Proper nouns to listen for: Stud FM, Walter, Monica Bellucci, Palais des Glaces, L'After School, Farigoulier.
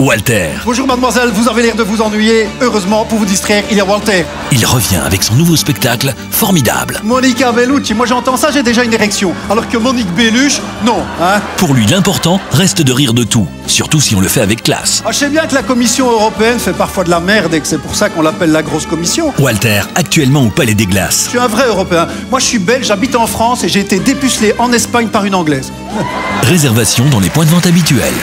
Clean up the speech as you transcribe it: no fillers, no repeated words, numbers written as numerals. Walter. Bonjour mademoiselle, vous avez l'air de vous ennuyer. Heureusement, pour vous distraire, il y a Walter. Il revient avec son nouveau spectacle formidable. Monica Bellucci, moi j'entends ça, j'ai déjà une érection. Alors que Monique Belluche, non, hein. Pour lui, l'important reste de rire de tout, surtout si on le fait avec classe. Ah, je sais bien que la Commission européenne fait parfois de la merde et que c'est pour ça qu'on l'appelle la grosse commission. Walter, actuellement au Palais des Glaces. Je suis un vrai Européen. Moi je suis belge, j'habite en France et j'ai été dépucelé en Espagne par une Anglaise. Réservation dans les points de vente habituels.